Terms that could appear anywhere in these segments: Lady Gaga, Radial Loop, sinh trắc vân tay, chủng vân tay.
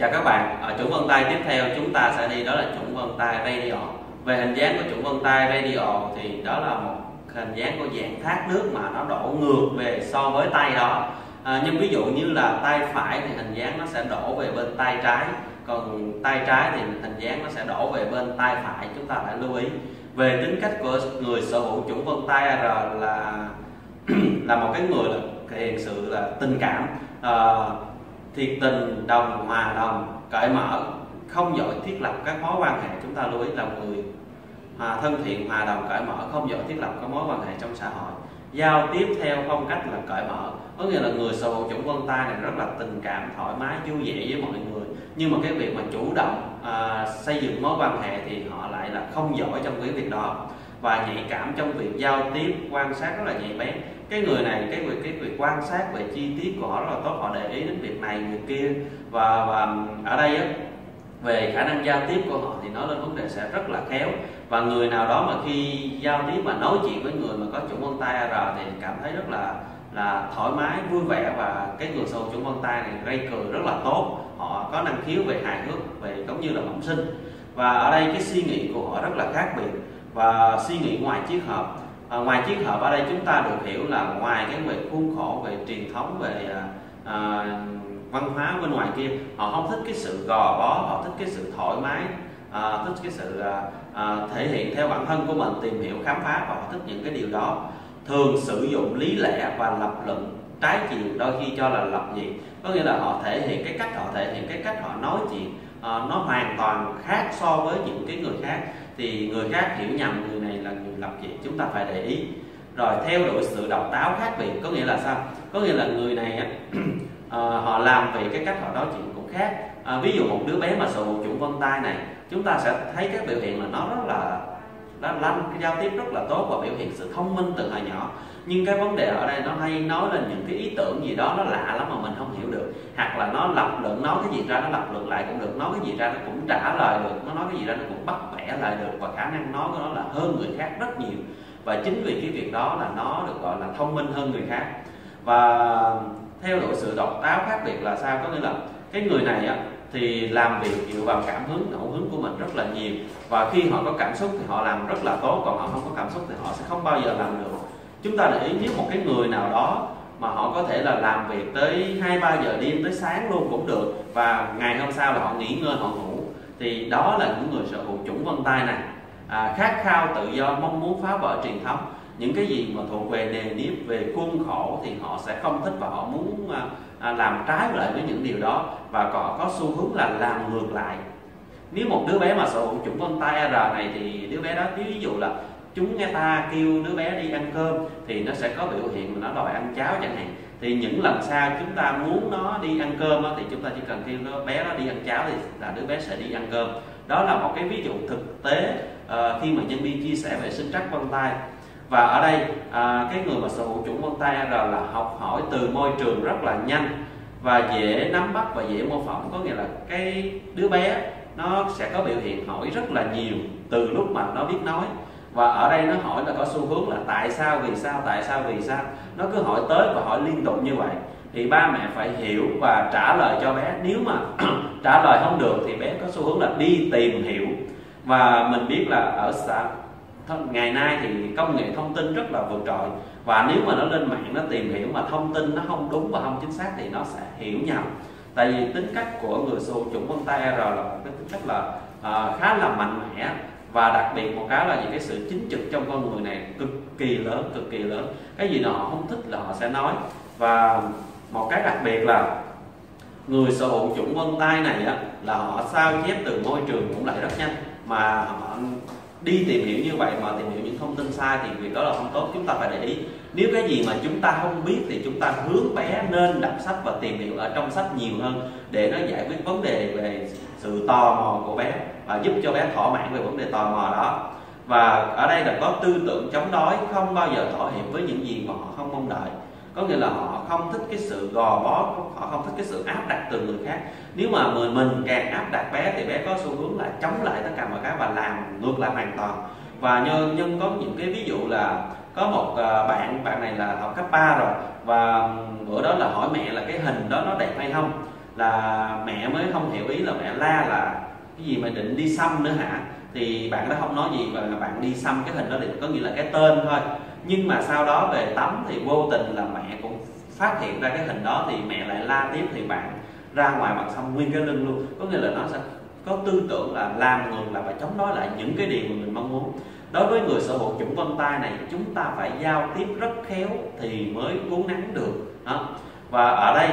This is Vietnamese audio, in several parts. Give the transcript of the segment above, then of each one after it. Chào các bạn, ở chủng vân tay tiếp theo chúng ta sẽ đi, đó là chủng vân tay radial. Về hình dáng của chủng vân tay radial thì đó là một hình dáng của dạng thác nước mà nó đổ ngược về so với tay đó. Nhưng ví dụ như là tay phải thì hình dáng nó sẽ đổ về bên tay trái, còn tay trái thì hình dáng nó sẽ đổ về bên tay phải. Chúng ta phải lưu ý về tính cách của người sở hữu chủng vân tay R là một cái người thể hiện sự là tình cảm, thiệt tình, đồng, hòa đồng, cởi mở, không giỏi thiết lập các mối quan hệ. Chúng ta lưu ý là người thân thiện, hòa đồng, cởi mở, không giỏi thiết lập các mối quan hệ trong xã hội. Giao tiếp theo phong cách là cởi mở, có nghĩa là người sở hữu chủng vân tay này rất là tình cảm, thoải mái, vui vẻ với mọi người, nhưng mà cái việc mà chủ động xây dựng mối quan hệ thì họ lại là không giỏi trong cái việc đó, và nhạy cảm trong việc giao tiếp, quan sát rất là nhạy bén. Cái người này cái việc quan sát về chi tiết của họ rất là tốt, họ để ý đến việc này việc kia, và ở đây á, về khả năng giao tiếp của họ thì nói lên vấn đề sẽ rất là khéo. Và người nào đó mà khi giao tiếp mà nói chuyện với người mà có chủng vân tay R thì cảm thấy rất là thoải mái, vui vẻ, và cái người sở hữu chủng vân tay này gây cười rất là tốt. Họ có năng khiếu về hài hước, về giống như là bẩm sinh, và ở đây cái suy nghĩ của họ rất là khác biệt và suy nghĩ ngoài chiếc hộp. Ngoài chiếc hộp ở đây chúng ta được hiểu là ngoài cái về khuôn khổ, về truyền thống, về văn hóa bên ngoài kia, họ không thích cái sự gò bó, họ thích cái sự thoải mái, thích cái sự thể hiện theo bản thân của mình, tìm hiểu, khám phá, và họ thích những cái điều đó. Thường sử dụng lý lẽ và lập luận trái chiều, đôi khi cho là lập dị, có nghĩa là họ thể hiện cái cách họ nói chuyện nó hoàn toàn khác so với những cái người khác, thì người khác hiểu nhầm người này là người lập dị, chúng ta phải để ý. Rồi theo đuổi sự độc đáo khác biệt, có nghĩa là sao? Có nghĩa là người này họ làm về cái cách họ nói chuyện cũng khác. Ví dụ một đứa bé mà sở hữu chủng vân tay này, chúng ta sẽ thấy các biểu hiện là nó rất là lanh, giao tiếp rất là tốt và biểu hiện sự thông minh từ hồi nhỏ. Nhưng cái vấn đề ở đây nó hay nói lên những cái ý tưởng gì đó nó lạ lắm mà mình không hiểu được, hoặc là nó lập luận, nói cái gì ra nó lập luận lại cũng được, nói cái gì ra nó cũng trả lời được, nó nói cái gì ra nó cũng bắt bẻ lại được, và khả năng nói của nó là hơn người khác rất nhiều, và chính vì cái việc đó là nó được gọi là thông minh hơn người khác. Và theo đuổi sự độc đáo khác biệt là sao? Có nghĩa là cái người này á thì làm việc dựa vào cảm hứng, ngẫu hứng của mình rất là nhiều, và khi họ có cảm xúc thì họ làm rất là tốt, còn họ không có cảm xúc thì họ sẽ không bao giờ làm được. Chúng ta để ý, nếu một cái người nào đó mà họ có thể là làm việc tới 2-3 giờ đêm, tới sáng luôn cũng được, và ngày hôm sau là họ nghỉ ngơi, họ ngủ, thì đó là những người sở hữu chủng vân tay này. Khát khao tự do, mong muốn phá vỡ truyền thống, những cái gì mà thuộc về nề nếp, về khuôn khổ thì họ sẽ không thích, và họ muốn làm trái lại với những điều đó, và họ có xu hướng là làm ngược lại. Nếu một đứa bé mà sở hữu chủng vân tay R này thì đứa bé đó, ví dụ là chúng nghe ta kêu đứa bé đi ăn cơm thì nó sẽ có biểu hiện mà nó đòi ăn cháo chẳng hạn, thì những lần sau chúng ta muốn nó đi ăn cơm thì chúng ta chỉ cần kêu đứa bé nó đi ăn cháo thì là đứa bé sẽ đi ăn cơm. Đó là một cái ví dụ thực tế khi mà nhân viên chia sẻ về sinh trắc vân tay. Và ở đây cái người mà sở hữu chủng vân tay R là học hỏi từ môi trường rất là nhanh và dễ nắm bắt và dễ mô phỏng, có nghĩa là cái đứa bé nó sẽ có biểu hiện hỏi rất là nhiều từ lúc mà nó biết nói, và ở đây nó hỏi là có xu hướng là tại sao, vì sao, tại sao, vì sao, nó cứ hỏi tới và hỏi liên tục như vậy. Thì ba mẹ phải hiểu và trả lời cho bé, nếu mà trả lời không được thì bé có xu hướng là đi tìm hiểu. Và mình biết là ở xã ngày nay thì công nghệ thông tin rất là vượt trội, và nếu mà nó lên mạng nó tìm hiểu mà thông tin nó không đúng và không chính xác thì nó sẽ hiểu nhầm. Tại vì tính cách của người sở hữu chủng vân tay R là một cái tính cách là khá là mạnh mẽ, và đặc biệt một cái là những cái sự chính trực trong con người này cực kỳ lớn, cực kỳ lớn. Cái gì đó họ không thích là họ sẽ nói. Và một cái đặc biệt là người sở hữu chủng vân tay này là họ sao chép từ môi trường cũng lại rất nhanh, mà họ đi tìm hiểu như vậy mà tìm hiểu những thông tin sai thì việc đó là không tốt. Chúng ta phải để ý, nếu cái gì mà chúng ta không biết thì chúng ta hướng bé nên đọc sách và tìm hiểu ở trong sách nhiều hơn để nó giải quyết vấn đề về sự tò mò của bé và giúp cho bé thỏa mãn về vấn đề tò mò đó. Và ở đây là có tư tưởng chống đối, không bao giờ thỏa hiệp với những gì mà họ không mong đợi, có nghĩa là họ không thích cái sự gò bó, họ không thích cái sự áp đặt từ người khác. Nếu mà mình càng áp đặt bé thì bé có xu hướng là chống lại tất cả mọi cái và làm ngược lại hoàn toàn. Và nhân có những cái ví dụ là có một bạn này là học cấp 3 rồi, và bữa đó là hỏi mẹ là cái hình đó nó đẹp hay không, là mẹ mới không hiểu ý, là mẹ la là cái gì mà định đi xăm nữa hả? Thì bạn đó không nói gì và bạn đi xăm cái hình đó thì có nghĩa là cái tên thôi. Nhưng mà sau đó về tắm thì vô tình là mẹ cũng phát hiện ra cái hình đó thì mẹ lại la tiếp, thì bạn ra ngoài mặt xăm nguyên cái lưng luôn. Có nghĩa là nó sẽ có tư tưởng là làm ngược lại và chống đối lại những cái điều mà mình mong muốn. Đối với người sở hữu chủng vân tay này, chúng ta phải giao tiếp rất khéo thì mới uốn nắn được đó. Và ở đây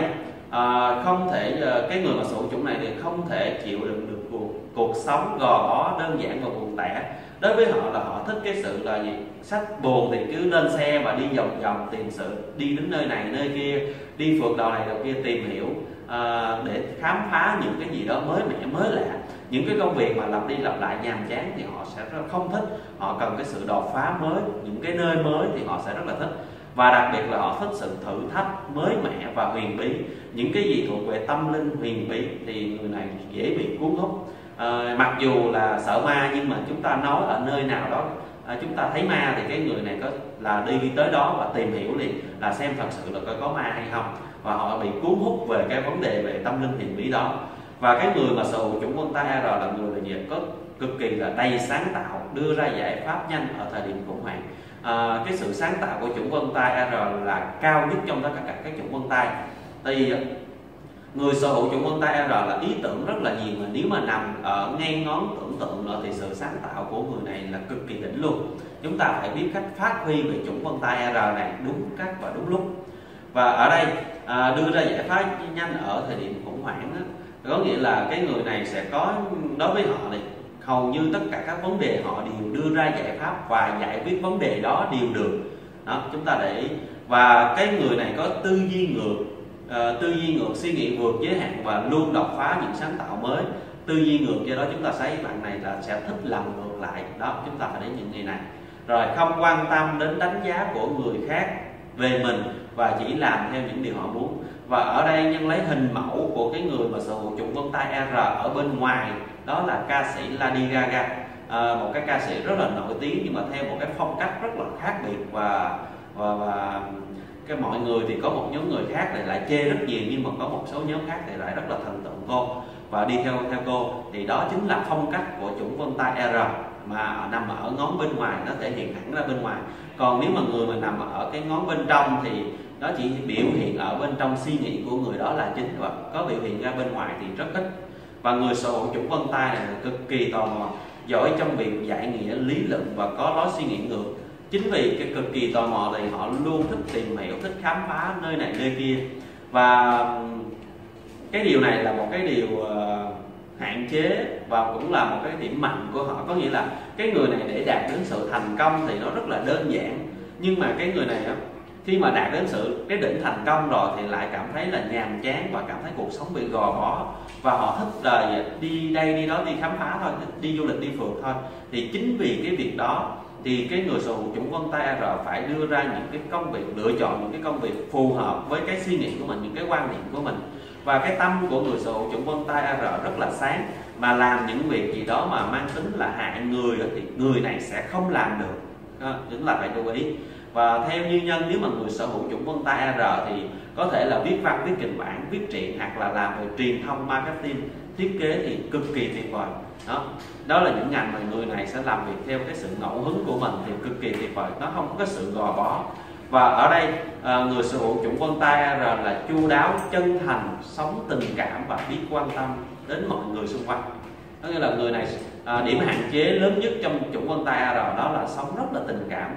không thể cái người mà sở hữu chủng này thì không thể chịu đựng được cuộc sống gò bó, đơn giản và buồn tẻ. Đối với họ là họ thích cái sự là gì? Sách buồn thì cứ lên xe và đi vòng vòng tìm sự, đi đến nơi này nơi kia, đi phượt đầu này đầu kia tìm hiểu để khám phá những cái gì đó mới mẻ mới lạ. Những cái công việc mà lặp đi lặp lại nhàm chán thì họ sẽ rất không thích. Họ cần cái sự đột phá mới, những cái nơi mới thì họ sẽ rất là thích. Và đặc biệt là họ thích sự thử thách mới mẻ và huyền bí. Những cái gì thuộc về tâm linh huyền bí thì người này dễ bị cuốn hút. Mặc dù là sợ ma nhưng mà chúng ta nói ở nơi nào đó chúng ta thấy ma thì cái người này có là đi tới đó và tìm hiểu liền, là xem thật sự là có ma hay không, và họ bị cuốn hút về cái vấn đề về tâm linh huyền bí đó. Và cái người mà sở hữu chủng vân tay AR là người là có cực kỳ là đầy sáng tạo, đưa ra giải pháp nhanh ở thời điểm khủng hoảng. Cái sự sáng tạo của chủng vân tay AR là cao nhất trong tất cả các chủng vân tay. Thì người sở hữu chủng vân tay AR là ý tưởng rất là nhiều, mà nếu mà nằm ở ngay ngón tưởng tượng nữa thì sự sáng tạo của người này là cực kỳ đỉnh luôn. Chúng ta phải biết cách phát huy về chủng vân tay AR này đúng cách và đúng lúc. Và ở đây đưa ra giải pháp nhanh ở thời điểm khủng hoảng đó, có nghĩa là cái người này sẽ có, đối với họ này hầu như tất cả các vấn đề họ đều đưa ra giải pháp và giải quyết vấn đề đó đều được đó, chúng ta để ý. Và cái người này có tư duy ngược, suy nghĩ vượt giới hạn và luôn đột phá những sáng tạo mới. Tư duy ngược, do đó chúng ta thấy bạn này là sẽ thích làm ngược lại đó, chúng ta phải để những người này. Rồi không quan tâm đến đánh giá của người khác về mình và chỉ làm theo những điều họ muốn. Và ở đây nhân lấy hình mẫu của cái người mà sở hữu chủng vân tay AR ở bên ngoài, đó là ca sĩ Lady Gaga, một cái ca sĩ rất là nổi tiếng nhưng mà theo một cái phong cách rất là khác biệt. Và cái mọi người thì có một nhóm người khác thì lại chê rất nhiều, nhưng mà có một số nhóm khác thì lại rất là thần tượng cô và đi theo cô. Thì đó chính là phong cách của chủng vân tay AR mà nằm ở ngón bên ngoài, nó thể hiện hẳn ra bên ngoài. Còn nếu mà người mà nằm ở cái ngón bên trong thì nó chỉ biểu hiện ở bên trong suy nghĩ của người đó là chính, và có biểu hiện ra bên ngoài thì rất ít. Và người sở hữu chủng vân tay này cực kỳ tò mò, giỏi trong việc giải nghĩa lý luận và có lối suy nghĩ ngược. Chính vì cái cực kỳ tò mò thì họ luôn thích tìm hiểu, thích khám phá nơi này nơi kia. Và cái điều này là một cái điều hạn chế và cũng là một cái điểm mạnh của họ. Có nghĩa là cái người này để đạt đến sự thành công thì nó rất là đơn giản, nhưng mà cái người này khi mà đạt đến cái đỉnh thành công rồi thì lại cảm thấy là nhàm chán và cảm thấy cuộc sống bị gò bó, và họ thích là đi đây đi đó, đi khám phá thôi, đi du lịch, đi phượt thôi. Thì chính vì cái việc đó thì cái người sở hữu chủng vân tay AR phải đưa ra những cái công việc, lựa chọn những cái công việc phù hợp với cái suy nghĩ của mình, những cái quan niệm của mình. Và cái tâm của người sở hữu chủng vân tay AR rất là sáng, mà làm những việc gì đó mà mang tính là hại người thì người này sẽ không làm được, chính là phải chú ý. Và theo như nhân, nếu mà người sở hữu chủng vân tay AR thì có thể là viết văn, viết kịch bản, viết truyện hoặc là làm về truyền thông, marketing, thiết kế thì cực kỳ tuyệt vời. Đó là những ngành mà người này sẽ làm việc theo cái sự ngẫu hứng của mình thì cực kỳ tuyệt vời, nó không có sự gò bó. Và ở đây người sở hữu chủng vân tay AR là chu đáo, chân thành, sống tình cảm và biết quan tâm đến mọi người xung quanh. Có nghĩa là người này điểm hạn chế lớn nhất trong chủng vân tay AR đó là sống rất là tình cảm.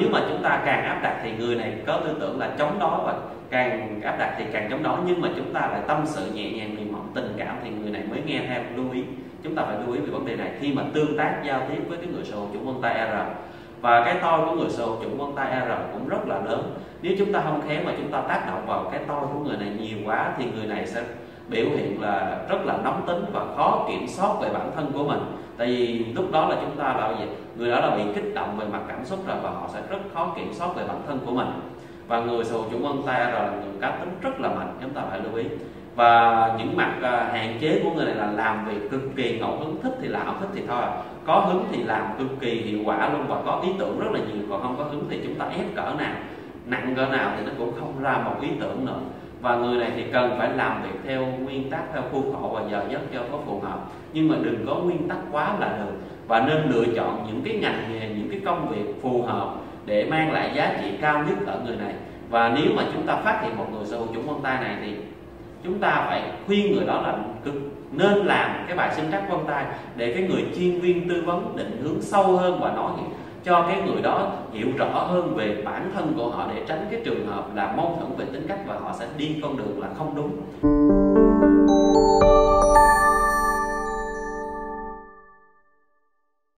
Nếu mà chúng ta càng áp đặt thì người này có tư tưởng là chống đối, và càng áp đặt thì càng chống đối. Nhưng mà chúng ta lại tâm sự nhẹ nhàng, mềm mỏng, tình cảm thì người này mới nghe theo. Lưu ý, chúng ta phải lưu ý về vấn đề này khi mà tương tác giao tiếp với cái người sở hữu chủng vân tay AR. Và cái tôi của người sở hữu chủng vân tay AR cũng rất là lớn. Nếu chúng ta không khéo mà chúng ta tác động vào cái tôi của người này nhiều quá thì người này sẽ biểu hiện là rất là nóng tính và khó kiểm soát về bản thân của mình. Tại vì lúc đó là chúng ta là gì? Người đó là bị kích động về mặt cảm xúc rồi, và họ sẽ rất khó kiểm soát về bản thân của mình. Và người sở hữu chủng vân tay AR là người cá tính rất là mạnh, chúng ta phải lưu ý. Và những mặt hạn chế của người này là làm việc cực kỳ ngẫu hứng, thích thì làm, thích thì thôi, có hứng thì làm cực kỳ hiệu quả luôn, và có ý tưởng rất là nhiều. Còn không có hứng thì chúng ta ép cỡ nào, nặng cỡ nào thì nó cũng không ra một ý tưởng nữa. và người này thì cần phải làm việc theo nguyên tắc, theo khuôn khổ và giờ giấc cho có phù hợp, nhưng mà đừng có nguyên tắc quá là được, và nên lựa chọn những cái ngành nghề, những cái công việc phù hợp để mang lại giá trị cao nhất ở người này. Và nếu mà chúng ta phát hiện một người sở hữu chứng vân tay này thì chúng ta phải khuyên người đó là nên làm cái bài sinh trắc vân tay để cái người chuyên viên tư vấn định hướng sâu hơn và nói cho cái người đó hiểu rõ hơn về bản thân của họ, để tránh cái trường hợp là mâu thuẫn về tính cách và họ sẽ đi con đường là không đúng.